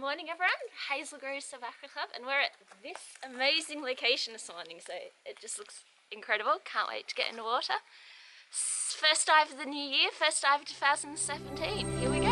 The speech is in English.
Good morning everyone, Hazelgrove Sub Aqua Club, and we're at this amazing location this morning, so it just looks incredible. Can't wait to get in the water. First dive of the new year, first dive of 2017, here we go.